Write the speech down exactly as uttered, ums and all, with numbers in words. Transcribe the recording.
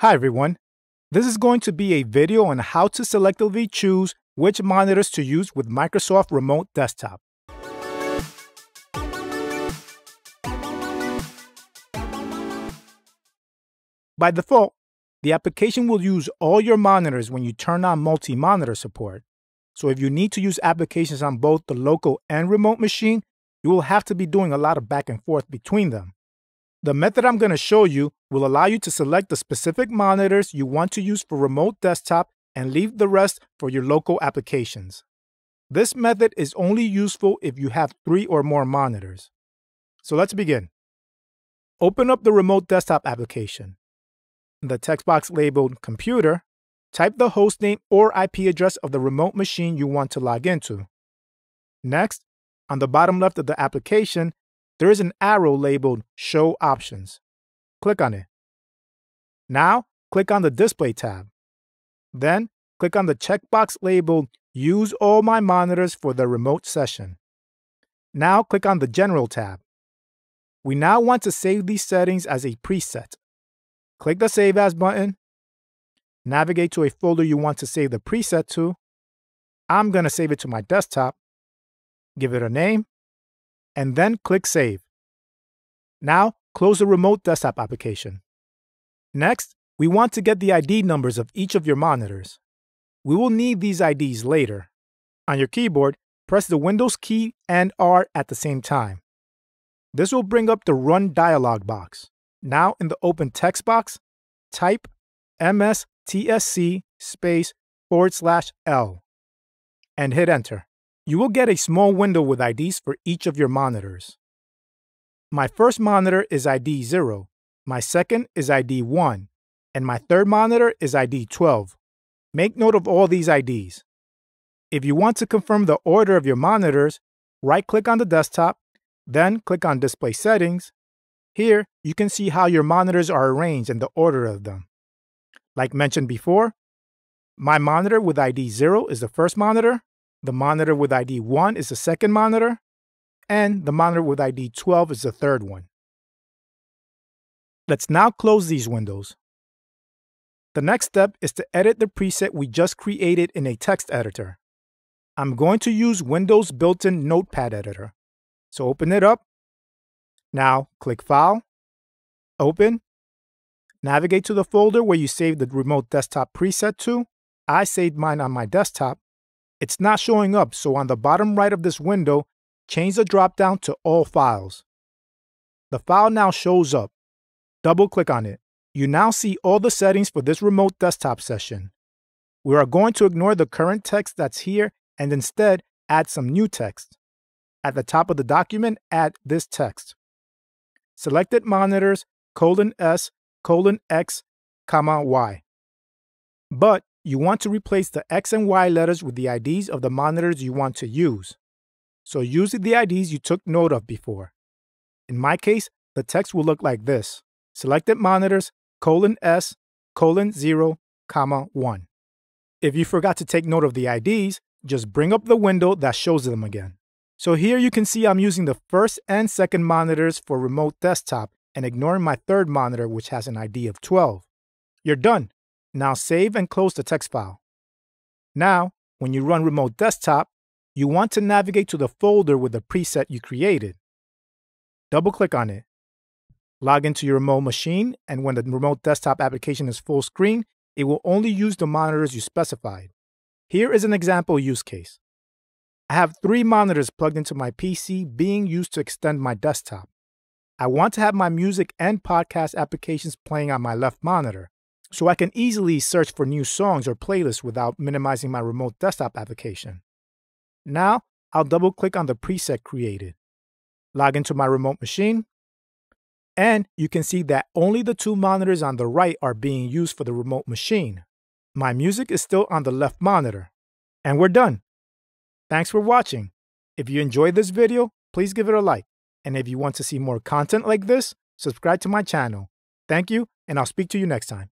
Hi everyone, this is going to be a video on how to selectively choose which monitors to use with Microsoft Remote Desktop. By default, the application will use all your monitors when you turn on multi-monitor support. So if you need to use applications on both the local and remote machine, you will have to be doing a lot of back and forth between them. The method I'm going to show you will allow you to select the specific monitors you want to use for remote desktop and leave the rest for your local applications. This method is only useful if you have three or more monitors. So let's begin. Open up the remote desktop application. In the text box labeled Computer, type the hostname or I P address of the remote machine you want to log into. Next, on the bottom left of the application, there is an arrow labeled Show Options. Click on it. Now, click on the Display tab. Then, click on the checkbox labeled Use All My Monitors for the Remote Session. Now, click on the General tab. We now want to save these settings as a preset. Click the Save As button. Navigate to a folder you want to save the preset to. I'm going to save it to my desktop. Give it a name. And then click Save. Now, close the remote desktop application. Next, we want to get the I D numbers of each of your monitors. We will need these I Ds later. On your keyboard, press the Windows key and R at the same time. This will bring up the Run dialog box. Now, in the open text box, type M S T S C space forward slash L and hit Enter. You will get a small window with I Ds for each of your monitors. My first monitor is I D zero, my second is I D one, and my third monitor is I D twelve. Make note of all these I Ds. If you want to confirm the order of your monitors, right-click on the desktop, then click on Display Settings. Here, you can see how your monitors are arranged and the order of them. Like mentioned before, my monitor with I D zero is the first monitor, the monitor with I D one is the second monitor, and the monitor with I D twelve is the third one. Let's now close these windows. The next step is to edit the preset we just created in a text editor. I'm going to use Windows built-in Notepad editor. So open it up. Now click File, Open. Navigate to the folder where you saved the remote desktop preset to. I saved mine on my desktop. It's not showing up, so on the bottom right of this window, change the drop-down to All Files. The file now shows up. Double-click on it. You now see all the settings for this remote desktop session. We are going to ignore the current text that's here and instead add some new text. At the top of the document, add this text. Selected monitors, colon S, colon X, comma Y. But you want to replace the X and Y letters with the I Ds of the monitors you want to use. So use the I Ds you took note of before. In my case, the text will look like this. Selected monitors, colon S, colon zero, comma one. If you forgot to take note of the I Ds, just bring up the window that shows them again. So here you can see I'm using the first and second monitors for remote desktop and ignoring my third monitor, which has an I D of twelve. You're done. Now save and close the text file. Now, when you run Remote Desktop, you want to navigate to the folder with the preset you created. Double-click on it. Log into your remote machine, and when the Remote Desktop application is full screen, it will only use the monitors you specified. Here is an example use case. I have three monitors plugged into my P C being used to extend my desktop. I want to have my music and podcast applications playing on my left monitor, so I can easily search for new songs or playlists without minimizing my remote desktop application. Now, I'll double-click on the preset created. Log into my remote machine, and you can see that only the two monitors on the right are being used for the remote machine. My music is still on the left monitor. And we're done! Thanks for watching. If you enjoyed this video, please give it a like. And if you want to see more content like this, subscribe to my channel. Thank you, and I'll speak to you next time.